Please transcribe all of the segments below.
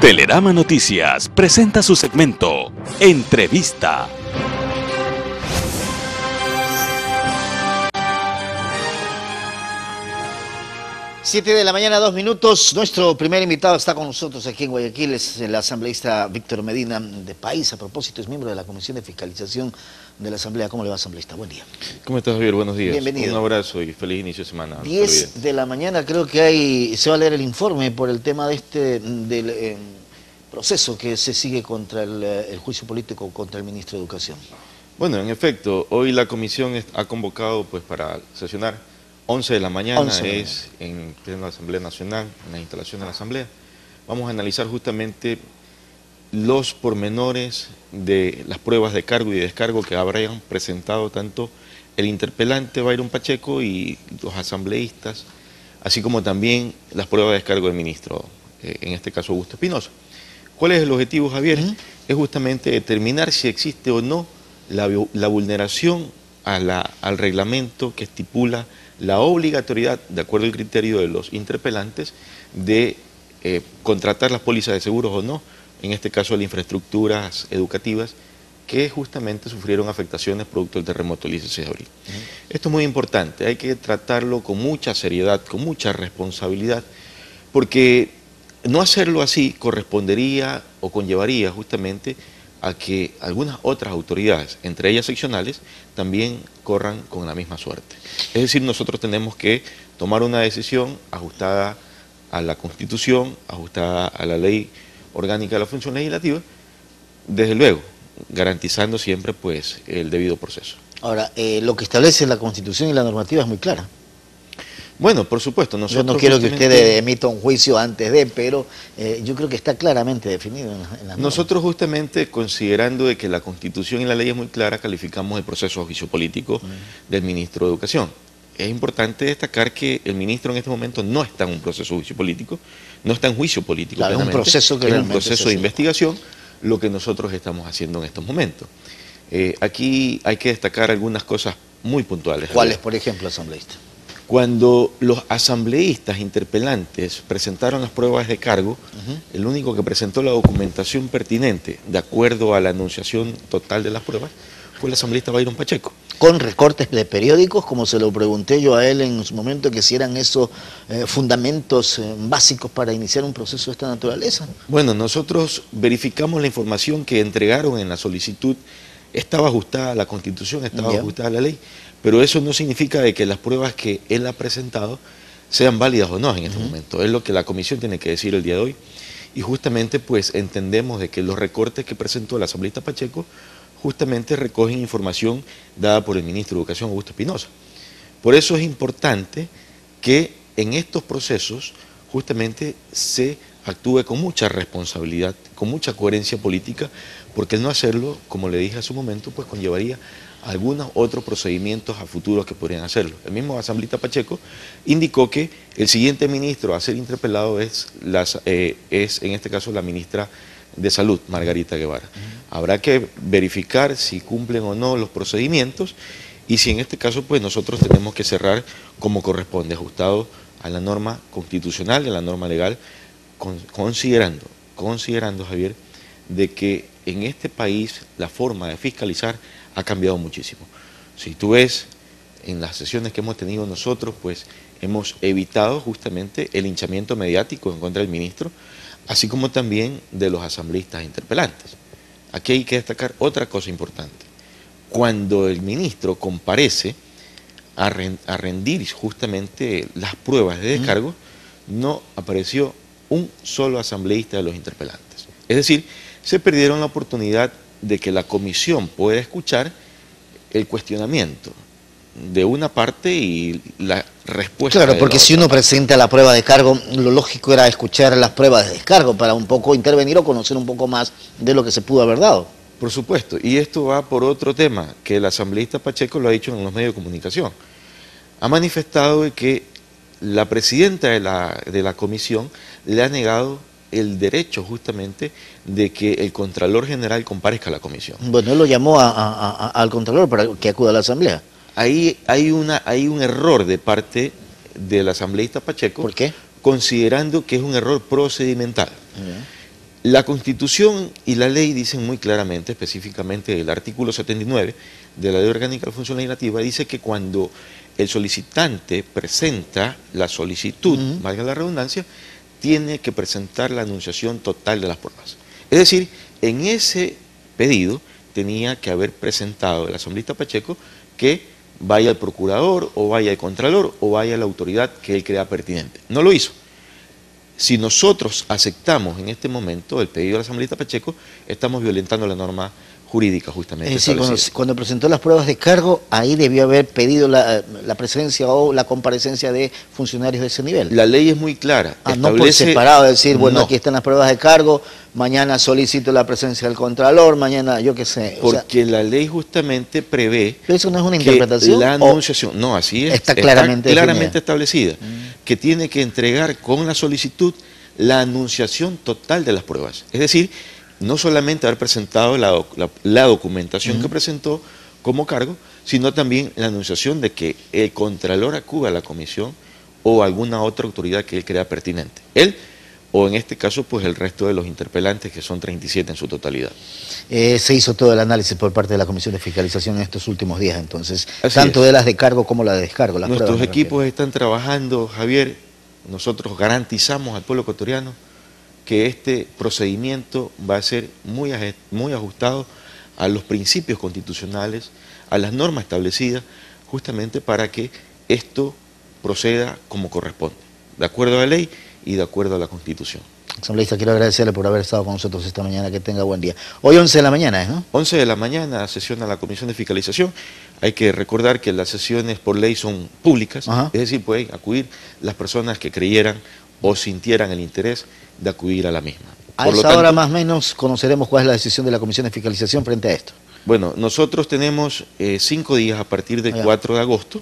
Telerama Noticias presenta su segmento Entrevista. Siete de la mañana, 2 minutos. Nuestro primer invitado está con nosotros aquí en Guayaquil. Es el asambleísta Víctor Medina de País. A propósito, es miembro de la Comisión de Fiscalización de la Asamblea. ¿Cómo le va, asambleísta? Buen día. ¿Cómo estás, Javier? Buenos días. Bienvenido. Un abrazo y feliz inicio de semana. 10 de la mañana creo que se va a leer el informe por el tema de del proceso que se sigue contra el juicio político contra el ministro de Educación. Bueno, en efecto, hoy la comisión ha convocado para sesionar. 11 de la mañana es en pleno la Asamblea Nacional, en la instalación de la Asamblea. Vamos a analizar justamente los pormenores de las pruebas de cargo y descargo que habrán presentado tanto el interpelante Byron Pacheco y los asambleístas, así como también las pruebas de descargo del ministro, en este caso Augusto Espinosa. ¿Cuál es el objetivo, Javier? Es justamente determinar si existe o no la vulneración al reglamento que estipula la obligatoriedad, de acuerdo al criterio de los interpelantes, de contratar las pólizas de seguros o no, en este caso las infraestructuras educativas, que justamente sufrieron afectaciones producto del terremoto del 16 de abril. Esto es muy importante, hay que tratarlo con mucha seriedad, con mucha responsabilidad, porque no hacerlo así correspondería o conllevaría justamente a que algunas otras autoridades, entre ellas seccionales, también corran con la misma suerte. Es decir, nosotros tenemos que tomar una decisión ajustada a la Constitución, ajustada a la Ley Orgánica de la Función Legislativa, desde luego, garantizando siempre el debido proceso. Ahora, lo que establece la Constitución y la normativa es muy clara. Bueno, por supuesto. Nosotros yo no quiero que usted emita un juicio antes de, pero yo creo que está claramente definido. Nosotros justamente, considerando de que la Constitución y la ley es muy clara, calificamos el proceso de juicio político del ministro de Educación. Es importante destacar que el ministro en este momento no está en un proceso de juicio político, no está en juicio político. Claro, es un proceso, de investigación, lo que nosotros estamos haciendo en estos momentos. Aquí hay que destacar algunas cosas muy puntuales. ¿Cuáles, por ejemplo, asambleísta? Cuando los asambleístas interpelantes presentaron las pruebas de cargo, el único que presentó la documentación pertinente, de acuerdo a la anunciación total de las pruebas, fue el asambleísta Byron Pacheco. Con recortes de periódicos, como se lo pregunté yo a él en su momento, que si eran esos fundamentos básicos para iniciar un proceso de esta naturaleza. Bueno, nosotros verificamos la información que entregaron en la solicitud. Estaba ajustada a la Constitución, estaba ajustada a la ley, pero eso no significa de que las pruebas que él ha presentado sean válidas o no en este momento. Es lo que la comisión tiene que decir el día de hoy. Y justamente entendemos de que los recortes que presentó el asambleísta Pacheco justamente recogen información dada por el ministro de Educación, Augusto Espinosa. Por eso es importante que en estos procesos justamente se actúe con mucha responsabilidad, con mucha coherencia política, porque el no hacerlo, como le dije hace un momento, conllevaría algunos otros procedimientos a futuro que podrían hacerlo. El mismo asambleísta Pacheco indicó que el siguiente ministro a ser interpelado es en este caso la ministra de Salud, Margarita Guevara. Habrá que verificar si cumplen o no los procedimientos y si en este caso nosotros tenemos que cerrar como corresponde, ajustado a la norma constitucional y a la norma legal, considerando, Javier, de que en este país la forma de fiscalizar ha cambiado muchísimo. Si tú ves en las sesiones que hemos tenido nosotros, hemos evitado justamente el hinchamiento mediático en contra del ministro, así como también de los asambleístas interpelantes. Aquí hay que destacar otra cosa importante. Cuando el ministro comparece a rendir justamente las pruebas de descargo, no apareció un solo asambleísta de los interpelantes. Es decir, se perdieron la oportunidad de que la comisión pueda escuchar el cuestionamiento de una parte y la respuesta. Claro, porque si uno presenta la prueba de cargo, lo lógico era escuchar las pruebas de descargo para un poco intervenir o conocer un poco más de lo que se pudo haber dado. Por supuesto, y esto va por otro tema, que el asambleísta Pacheco lo ha dicho en los medios de comunicación. Ha manifestado que la presidenta de la comisión le ha negado el derecho justamente de que el Contralor General comparezca a la comisión. Bueno, él lo llamó al Contralor para que acuda a la Asamblea. Ahí hay un error de parte del asambleísta Pacheco. ¿Por qué? Considerando que es un error procedimental. La Constitución y la ley dicen muy claramente, específicamente el artículo 79 de la Ley Orgánica de la Función Legislativa, dice que cuando el solicitante presenta la solicitud, valga la redundancia, tiene que presentar la anunciación total de las pruebas. Es decir, en ese pedido tenía que haber presentado el asambleísta Pacheco que vaya el procurador o vaya el contralor o vaya la autoridad que él crea pertinente. No lo hizo. Si nosotros aceptamos en este momento el pedido de la asambleísta Pacheco, estamos violentando la norma jurídica justamente. Es decir, cuando presentó las pruebas de cargo, ahí debió haber pedido la presencia o la comparecencia de funcionarios de ese nivel. La ley es muy clara. Establece... no por separado, decir, bueno, no, aquí están las pruebas de cargo, mañana solicito la presencia del contralor, mañana yo qué sé. Porque la ley justamente prevé... ¿Pero eso no es una interpretación? La anunciación, no, así es. Está claramente, establecida. Que tiene que entregar con la solicitud la anunciación total de las pruebas. Es decir, no solamente haber presentado la documentación que presentó como cargo, sino también la anunciación de que el contralor acuda a la comisión o alguna otra autoridad que él crea pertinente. Él, o en este caso, pues el resto de los interpelantes, que son 37 en su totalidad. Se hizo todo el análisis por parte de la Comisión de Fiscalización en estos últimos días, entonces. Así tanto es. De las de cargo como las de descargo. Las Nuestros equipos están trabajando, Javier. Nosotros garantizamos al pueblo ecuatoriano que este procedimiento va a ser muy ajustado a los principios constitucionales, a las normas establecidas, justamente para que esto proceda como corresponde, de acuerdo a la ley y de acuerdo a la Constitución. Asambleísta, quiero agradecerle por haber estado con nosotros esta mañana, que tenga buen día. Hoy 11 de la mañana, ¿no? 11 de la mañana sesiona la Comisión de Fiscalización. Hay que recordar que las sesiones por ley son públicas, es decir, pueden acudir las personas que creyeran o sintieran el interés de acudir a la misma. A esa hora más o menos conoceremos cuál es la decisión de la Comisión de Fiscalización frente a esto. Bueno, nosotros tenemos 5 días a partir del 4 de agosto,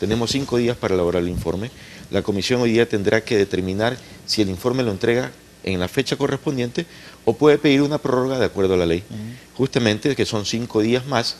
tenemos 5 días para elaborar el informe. La comisión hoy día tendrá que determinar si el informe lo entrega en la fecha correspondiente o puede pedir una prórroga de acuerdo a la ley. Justamente, que son 5 días más,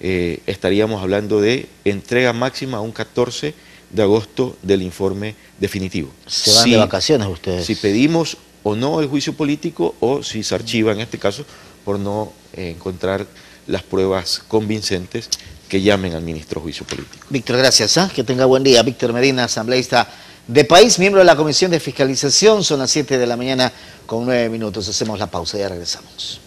estaríamos hablando de entrega máxima un 14 de agosto del informe definitivo. ¿Se van de vacaciones ustedes? Si pedimos o no el juicio político o si se archiva en este caso por no encontrar las pruebas convincentes que llamen al ministro juicio político. Víctor, gracias. Que tenga buen día. Víctor Medina, asambleísta de País, miembro de la Comisión de Fiscalización. Son las 7 de la mañana con 9 minutos. Hacemos la pausa y ya regresamos.